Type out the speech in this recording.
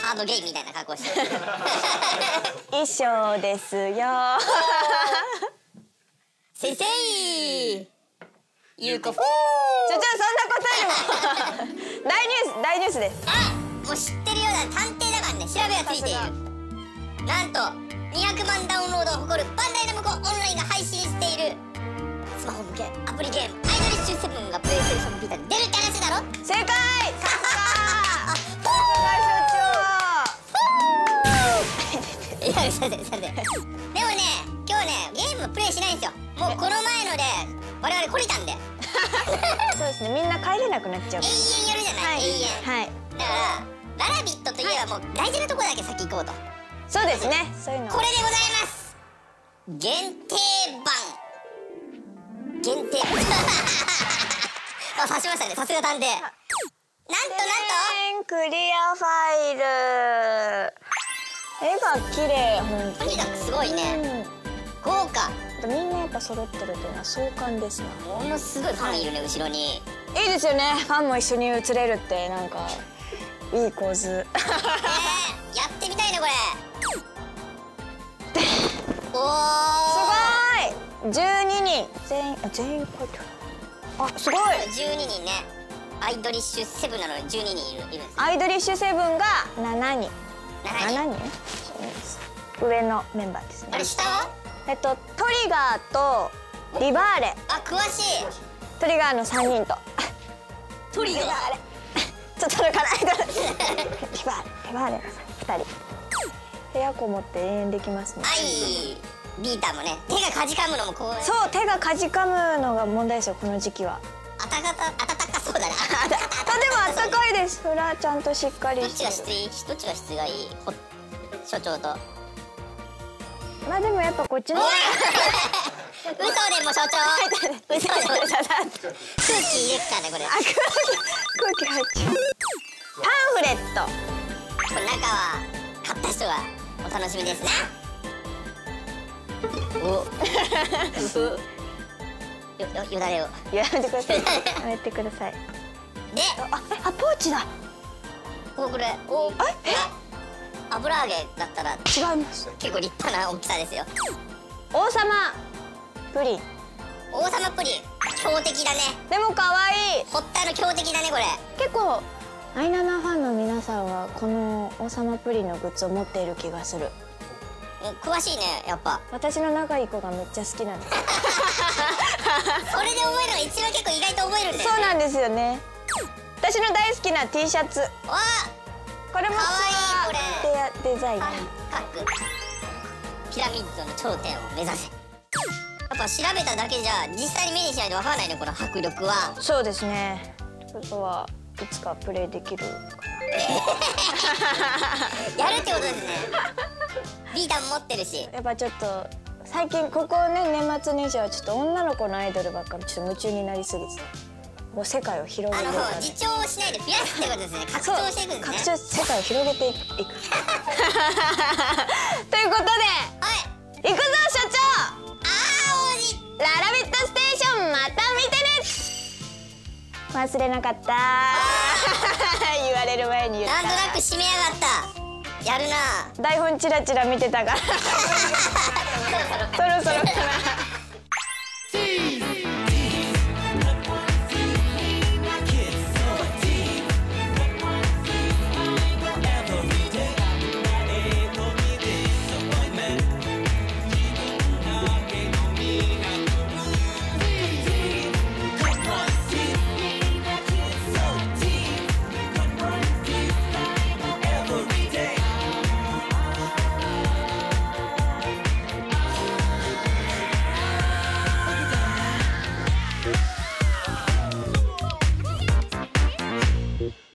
ハードゲイみたいな格好してる衣装ですよ先生ゆうこふそんな答えでも大ニュースです。あ、もう知ってるような探偵だからね。調べがついている。なんと200万ダウンロードを誇るバンダイナムコオンラインが配信しているスマホ向けアプリゲーム「アイドリッシュセブン」がプレイステーションのビータで出るって話だろ。正解さてさてでもね、今日ねゲームはプレイしないんですよ。もうこの前ので我々懲りたんでそうですね、みんな帰れなくなっちゃう。永遠やるじゃない、永遠。はい、だからララビットといえばもう大事なとこだけ先行こうと。そうですね、そういうのこれでございます。限定版、限定あ、刺しましたね、さすが探偵。なんとクリアファイル、絵が綺麗、本当に。とにかくすごいね、豪華。みんなやっぱ揃ってるというのは壮観ですね。ものすごいファンいるね、後ろに。いいですよね、ファンも一緒に映れるってなんかいい構図。やってみたいねこれ。おお、すごい。12人、全員書いてある。あ、すごい。12人ね。アイドリッシュセブンなのに12人いるんです。アイドリッシュセブンが7人。7人上のメンバーですね。あれ下は？トリガーとリバーレ。あ、詳しい。トリガーの3人とトリガーレちょっと届かないリバーレが2人。ヘアコ持って永遠できますね。はい、ビータもね、手がかじかむのもこう。そう、手がかじかむのが問題ですよ、この時期は。暖かそうだな。でもあったかいです。フラちゃんとしっかりして。どっちが質がいい？所長と。まあでもやっぱこっちの。嘘でも所長。嘘でも。空気入れてたねこれ。あ、空気入っちゃう。パンフレット。この中は買った人はお楽しみですな。お。よだれをやめてください。やめてください。で、あ、ポーチだ。これ、お、油揚げだったら違います。結構立派な大きさですよ。王様プリン。王様プリン、強敵だね。でも可愛い。ホッタの強敵だねこれ。結構アイナナファンの皆さんはこの王様プリンのグッズを持っている気がする。詳しいね、やっぱ。私の仲いい子がめっちゃ好きなんです。それで覚えるのが一番結構意外と覚えるんだよね。そうなんですよね。私の大好きな T シャツ。わあ、これもかわいい。これデザイン。ピラミッドの頂点を目指せ。やっぱ調べただけじゃ実際に目にしないとわからないね、この迫力は。そうですね。ことはいつかプレイできるかな。やるってことですね。ビータも持ってるし。やっぱちょっと最近ここね、年末年始はちょっと女の子のアイドルばっかりちょっと夢中になりすぎて、もう世界を広げていく。自重をしないで増やすってことですね。拡張していくんですね。拡張、世界を広げていく。ということで、はい、行くぞ所長。ああ、王子。ララビットステーションまた見てね。忘れなかった。言われる前に言った。なんとなく締めやがった。やるな。台本チラチラ見てたから。そろそろ